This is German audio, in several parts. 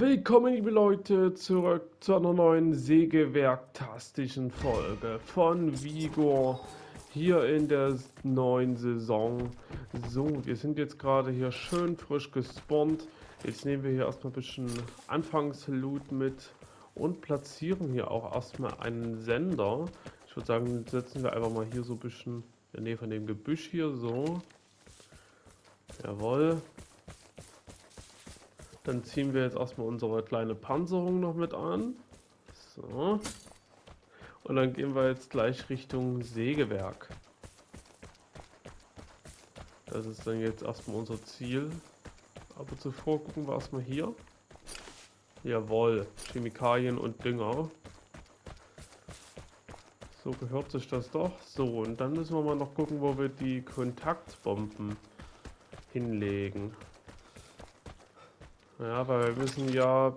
Willkommen, liebe Leute, zurück zu einer neuen sägewerktastischen Folge von Vigor hier in der neuen Saison. So, wir sind jetzt gerade hier schön frisch gespawnt. Jetzt nehmen wir hier erstmal ein bisschen Anfangsloot mit und platzieren hier auch erstmal einen Sender. Ich würde sagen, setzen wir einfach mal hier so ein bisschen in der Nähe von dem Gebüsch hier so. Jawohl. Dann ziehen wir jetzt erstmal unsere kleine Panzerung noch mit an. So. Und dann gehen wir jetzt gleich Richtung Sägewerk. Das ist dann jetzt erstmal unser Ziel. Aber zuvor gucken wir erstmal hier. Jawohl, Chemikalien und Dünger. So gehört sich das doch. So, und dann müssen wir mal noch gucken, wo wir die Kontaktbomben hinlegen. Ja, weil wir müssen ja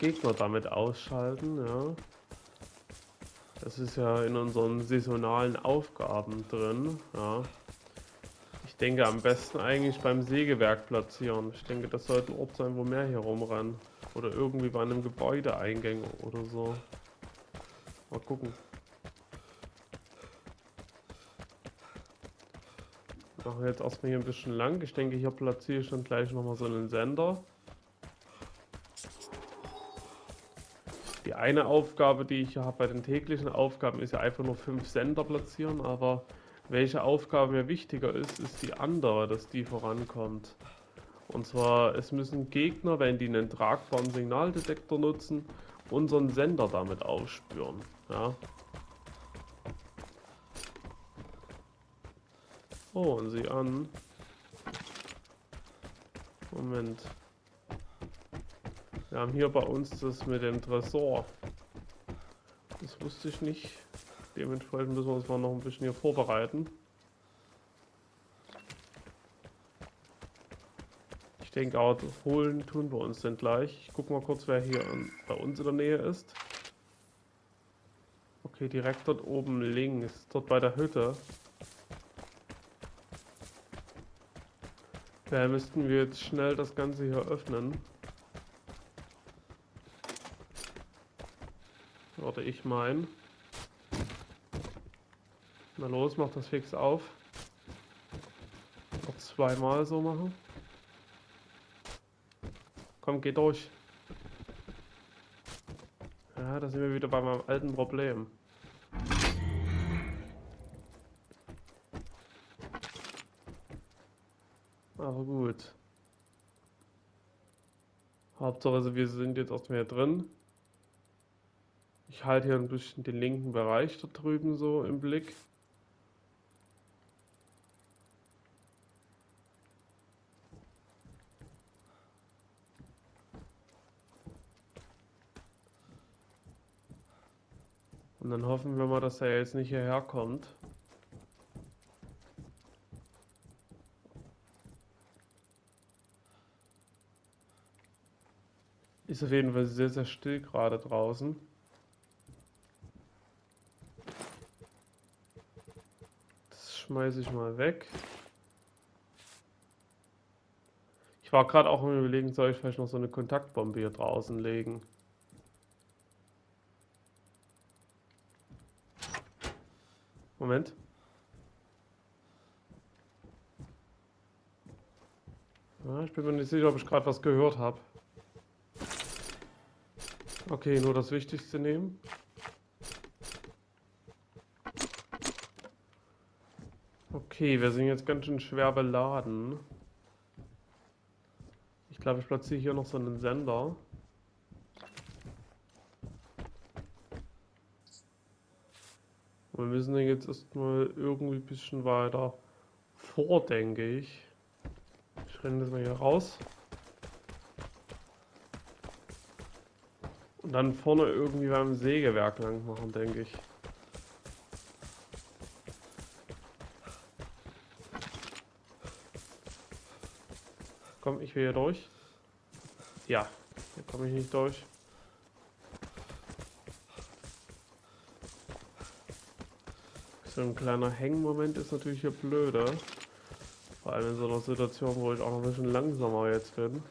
Gegner damit ausschalten, ja. Das ist ja in unseren saisonalen Aufgaben drin, ja. Ich denke am besten eigentlich beim Sägewerk platzieren. Ich denke, das sollte ein Ort sein, wo mehr hier rumrennen. Oder irgendwie bei einem Gebäudeeingang oder so. Mal gucken. Machen wir jetzt erstmal hier ein bisschen lang. Ich denke, hier platziere ich dann gleich nochmal so einen Sender. Die eine Aufgabe, die ich hier habe bei den täglichen Aufgaben, ist ja einfach nur 5 Sender platzieren, aber welche Aufgabe mir wichtiger ist, ist die andere, dass die vorankommt. Und zwar, es müssen Gegner, wenn die einen tragbaren Signaldetektor nutzen, unseren Sender damit aufspüren. Ja. Oh, und sieh an. Moment. Wir haben hier bei uns das mit dem Tresor. Das wusste ich nicht. Dementsprechend müssen wir uns mal noch ein bisschen hier vorbereiten. Ich denke auch, holen tun wir uns denn gleich. Ich guck mal kurz, wer hier bei uns in der Nähe ist. Okay, direkt dort oben links, dort bei der Hütte. Da müssten wir jetzt schnell das Ganze hier öffnen. Warte, ich mein. Na los, mach das fix auf. Noch zweimal so machen. Komm, geh durch. Ja, da sind wir wieder bei meinem alten Problem. Aber gut. Hauptsache, wir sind jetzt erstmal hier drin. Ich halte hier ein bisschen den linken Bereich da drüben so im Blick. Und dann hoffen wir mal, dass er jetzt nicht hierher kommt. Ist auf jeden Fall sehr, sehr still gerade draußen. Das schmeiße ich mal weg. Ich war gerade auch im Überlegen, soll ich vielleicht noch so eine Kontaktbombe hier draußen legen. Moment. Ja, ich bin mir nicht sicher, ob ich gerade was gehört habe. Okay, nur das Wichtigste nehmen. Okay, wir sind jetzt ganz schön schwer beladen. Ich glaube, ich platziere hier noch so einen Sender. Und wir müssen den jetzt erstmal irgendwie ein bisschen weiter vor, denke ich. Ich renne das mal hier raus. Und dann vorne irgendwie beim Sägewerk lang machen, denke ich. Komm, ich will hier durch. Ja, hier komme ich nicht durch. So ein kleiner Hängenmoment ist natürlich hier blöde. Vor allem in so einer Situation, wo ich auch noch ein bisschen langsamer jetzt bin.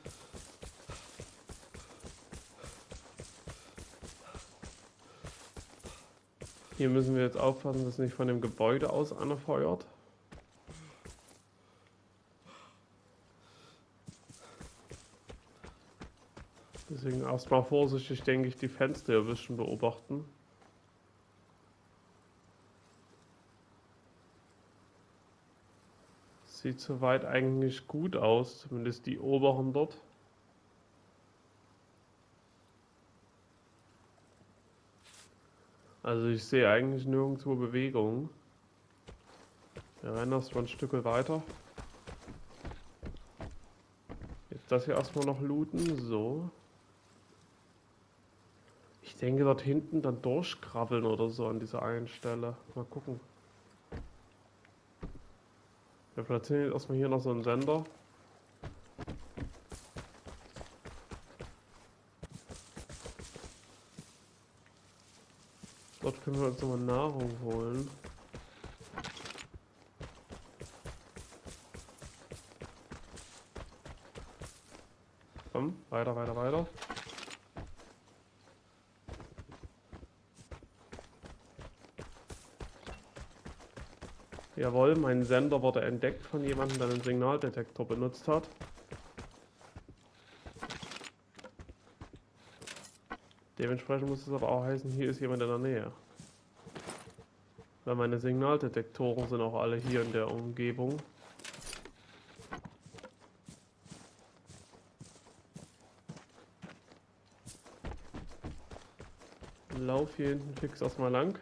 Hier müssen wir jetzt aufpassen, dass nicht von dem Gebäude aus einer feuert. Deswegen erstmal vorsichtig, denke ich, die Fenster ein bisschen beobachten. Sieht soweit eigentlich gut aus, zumindest die oberen dort. Also ich sehe eigentlich nirgendwo Bewegung. Wir rennen erstmal ein Stück weiter. Jetzt das hier erstmal noch looten, so. Ich denke, dort hinten dann durchkrabbeln oder so an dieser einen Stelle. Mal gucken. Wir platzieren jetzt erstmal hier noch so einen Sender. Dort können wir uns nochmal Nahrung holen. Komm, weiter, weiter, weiter. Jawohl, mein Sender wurde entdeckt von jemandem, der einen Signaldetektor benutzt hat. Dementsprechend muss es aber auch heißen, hier ist jemand in der Nähe. Weil meine Signaldetektoren sind auch alle hier in der Umgebung. Lauf hier hinten fix erstmal lang.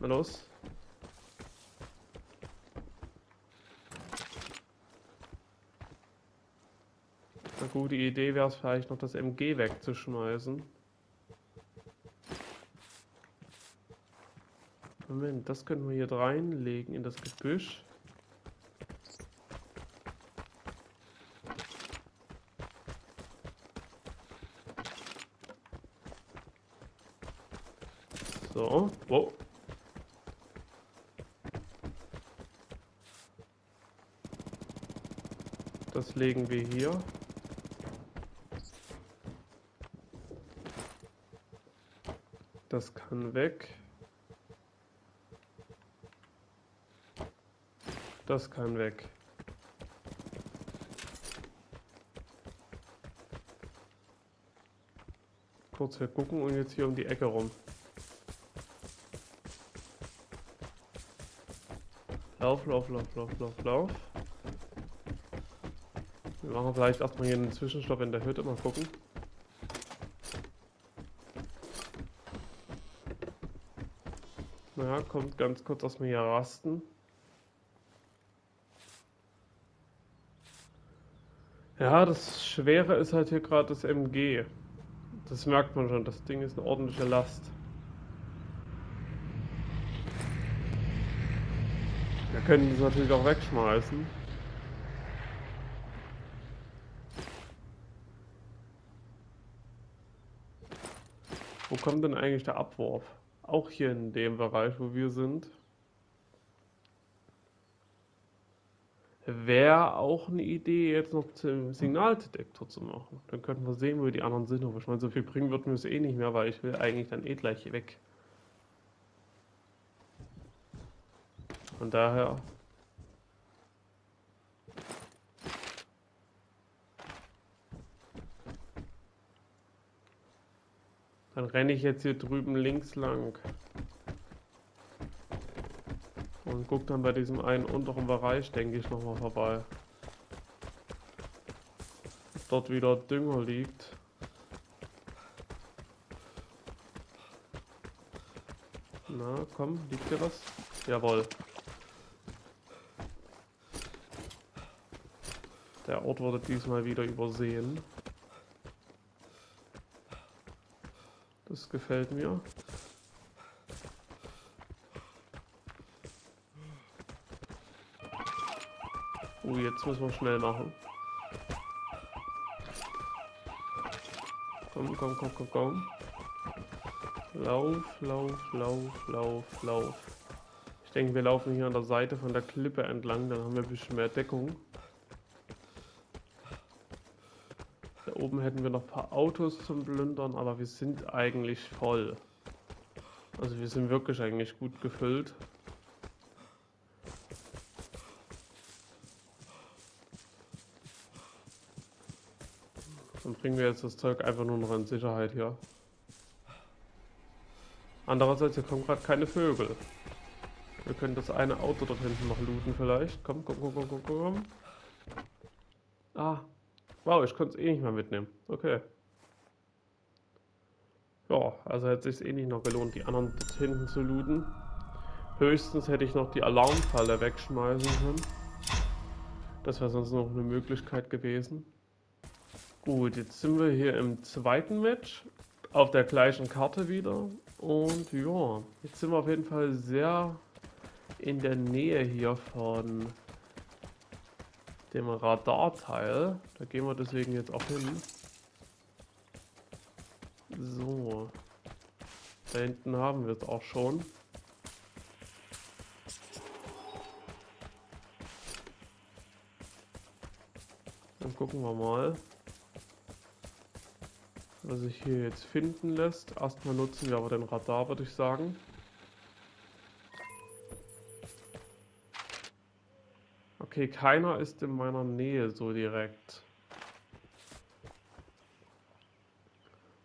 Na los. Gute Idee wäre es vielleicht noch, das MG wegzuschmeißen. Moment, das können wir hier reinlegen in das Gebüsch. So, wow. Das legen wir hier. Das kann weg. Das kann weg. Kurz hier gucken und jetzt hier um die Ecke rum. Lauf, lauf, lauf, lauf, lauf, lauf. Wir machen vielleicht erstmal hier einen Zwischenstopp in der Hütte, mal gucken. Ja, kommt ganz kurz erstmal hier rasten. Ja, das Schwere ist halt hier gerade das MG. Das merkt man schon, das Ding ist eine ordentliche Last. Wir können das natürlich auch wegschmeißen. Wo kommt denn eigentlich der Abwurf? Auch hier in dem Bereich, wo wir sind. Wäre auch eine Idee, jetzt noch zum Signaldetektor zu machen. Dann könnten wir sehen, wo die anderen sind. Aber ich meine, so viel bringen würden wir es eh nicht mehr, weil ich will eigentlich dann eh gleich hier weg. Von daher... Dann renne ich jetzt hier drüben links lang und guck dann bei diesem einen unteren Bereich, denke ich, nochmal vorbei. Dort wieder Dünger liegt. Na komm, liegt hier was? Jawohl. Der Ort wurde diesmal wieder übersehen. Das gefällt mir. Oh, jetzt müssen wir schnell machen. Komm, komm, komm, komm, komm. Lauf, lauf, lauf, lauf, lauf. Ich denke, wir laufen hier an der Seite von der Klippe entlang, dann haben wir ein bisschen mehr Deckung. Oben hätten wir noch ein paar Autos zum Plündern, aber wir sind eigentlich voll. Also wir sind wirklich eigentlich gut gefüllt. Dann bringen wir jetzt das Zeug einfach nur noch in Sicherheit hier. Andererseits, hier kommen gerade keine Vögel. Wir können das eine Auto dort hinten noch looten vielleicht. Komm, komm, komm, komm, komm, komm. Ah, wow, ich konnte es eh nicht mehr mitnehmen. Okay. Ja, also hätte es sich eh nicht noch gelohnt, die anderen dort hinten zu looten. Höchstens hätte ich noch die Alarmfalle wegschmeißen können. Das wäre sonst noch eine Möglichkeit gewesen. Gut, jetzt sind wir hier im zweiten Match. Auf der gleichen Karte wieder. Und ja, jetzt sind wir auf jeden Fall sehr in der Nähe hier von dem Radarteil. Da gehen wir deswegen jetzt auch hin. So. Da hinten haben wir es auch schon. Dann gucken wir mal, was sich hier jetzt finden lässt. Erstmal nutzen wir aber den Radar, würde ich sagen. Okay, keiner ist in meiner Nähe so direkt.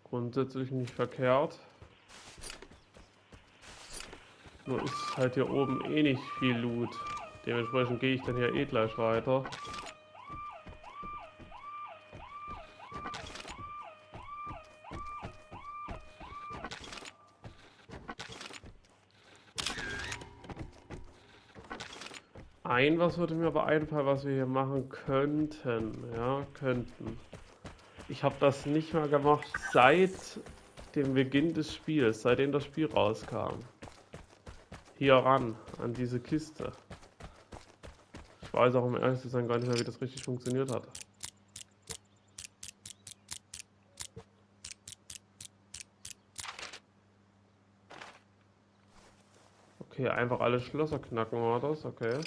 Grundsätzlich nicht verkehrt. Nur ist halt hier oben eh nicht viel Loot. Dementsprechend gehe ich dann hier eh gleich weiter. Ein, was würde mir aber einfallen, was wir hier machen könnten, ja, könnten. Ich habe das nicht mehr gemacht seit dem Beginn des Spiels, seitdem das Spiel rauskam. Hier ran, an diese Kiste. Ich weiß auch, um ehrlich zu sein, gar nicht mehr, wie das richtig funktioniert hat. Okay, einfach alle Schlösser knacken war das, okay.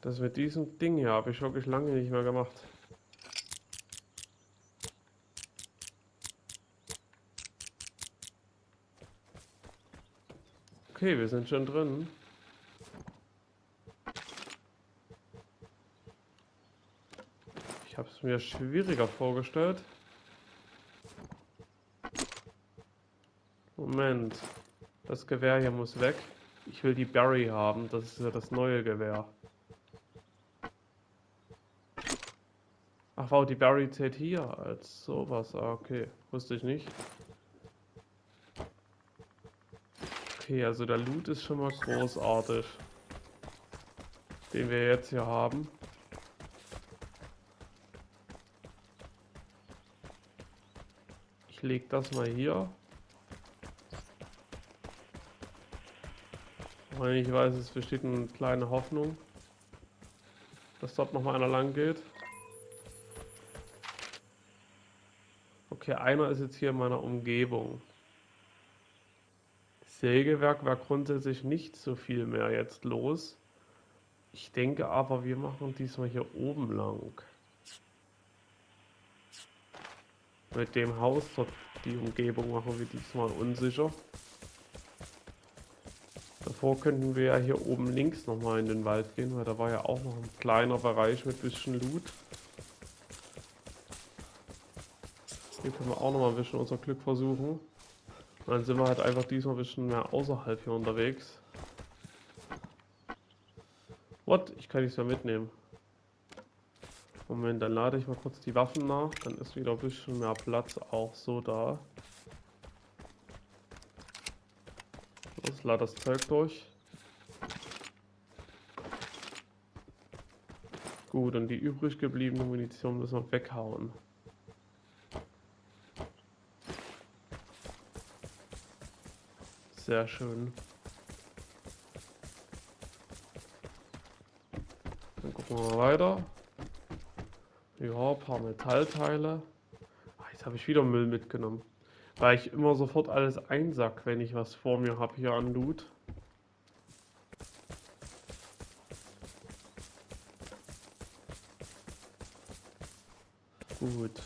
Das mit diesem Ding hier habe ich wirklich lange nicht mehr gemacht. Okay, wir sind schon drin. Ich habe es mir schwieriger vorgestellt. Moment, das Gewehr hier muss weg. Ich will die Barry haben, das ist ja das neue Gewehr. Ach wow, die Barry zählt hier als sowas. Ah, okay, wusste ich nicht. Okay, also der Loot ist schon mal großartig, den wir jetzt hier haben. Ich lege das mal hier. Und ich weiß, es besteht eine kleine Hoffnung, dass dort nochmal einer lang geht. Okay, einer ist jetzt hier in meiner Umgebung. Sägewerk war grundsätzlich nicht so viel mehr jetzt los. Ich denke aber, wir machen diesmal hier oben lang. Mit dem Haus dort die Umgebung machen wir diesmal unsicher. Davor könnten wir ja hier oben links nochmal in den Wald gehen, weil da war ja auch noch ein kleiner Bereich mit ein bisschen Loot. Hier können wir auch nochmal ein bisschen unser Glück versuchen. Und dann sind wir halt einfach diesmal ein bisschen mehr außerhalb hier unterwegs. What? Ich kann nichts mehr mitnehmen. Moment, dann lade ich mal kurz die Waffen nach. Dann ist wieder ein bisschen mehr Platz auch so da. Los, lade das Zeug durch. Gut, und die übrig gebliebene Munition müssen wir weghauen. Sehr schön. Dann gucken wir mal weiter. Ja, ein paar Metallteile. Ach, jetzt habe ich wieder Müll mitgenommen. Weil ich immer sofort alles einsack, wenn ich was vor mir habe hier an Loot. Gut.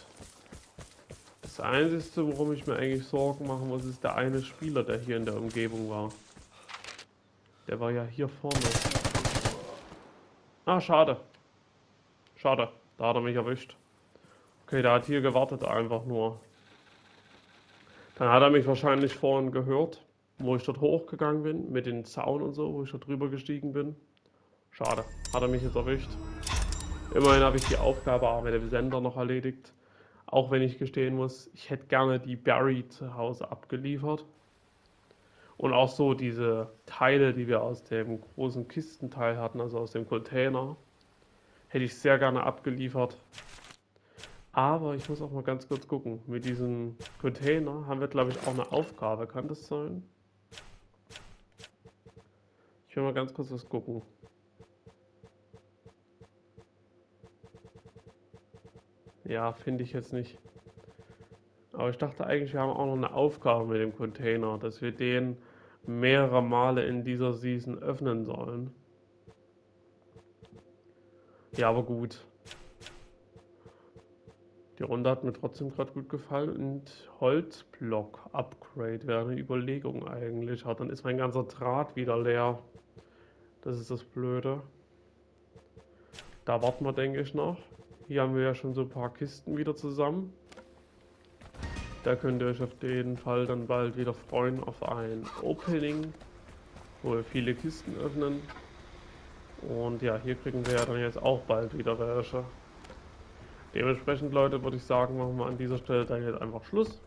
Das Einzige, worum ich mir eigentlich Sorgen machen muss, ist der eine Spieler, der hier in der Umgebung war. Der war ja hier vorne. Ah, schade. Schade, da hat er mich erwischt. Okay, der hat hier gewartet einfach nur. Dann hat er mich wahrscheinlich vorhin gehört, wo ich dort hochgegangen bin, mit dem Zaun und so, wo ich dort drüber gestiegen bin. Schade, hat er mich jetzt erwischt. Immerhin habe ich die Aufgabe auch mit dem Sender noch erledigt. Auch wenn ich gestehen muss, ich hätte gerne die Barry zu Hause abgeliefert. Und auch so diese Teile, die wir aus dem großen Kistenteil hatten, also aus dem Container, hätte ich sehr gerne abgeliefert. Aber ich muss auch mal ganz kurz gucken. Mit diesem Container haben wir, glaube ich, auch eine Aufgabe. Kann das sein? Ich will mal ganz kurz was gucken. Ja, finde ich jetzt nicht. Aber ich dachte eigentlich, wir haben auch noch eine Aufgabe mit dem Container, dass wir den mehrere Male in dieser Season öffnen sollen. Ja, aber gut. Die Runde hat mir trotzdem gerade gut gefallen und Holzblock-Upgrade wäre eine Überlegung eigentlich. Ja, dann ist mein ganzer Draht wieder leer. Das ist das Blöde. Da warten wir, denke ich, noch. Hier haben wir ja schon so ein paar Kisten wieder zusammen. Da könnt ihr euch auf jeden Fall dann bald wieder freuen auf ein Opening, wo wir viele Kisten öffnen. Und ja, hier kriegen wir ja dann jetzt auch bald wieder welche. Dementsprechend, Leute, würde ich sagen, machen wir an dieser Stelle dann jetzt einfach Schluss.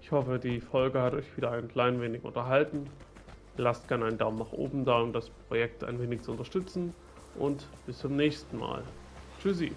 Ich hoffe, die Folge hat euch wieder ein klein wenig unterhalten. Lasst gerne einen Daumen nach oben da, um das Projekt ein wenig zu unterstützen. Und bis zum nächsten Mal. Tschüssi.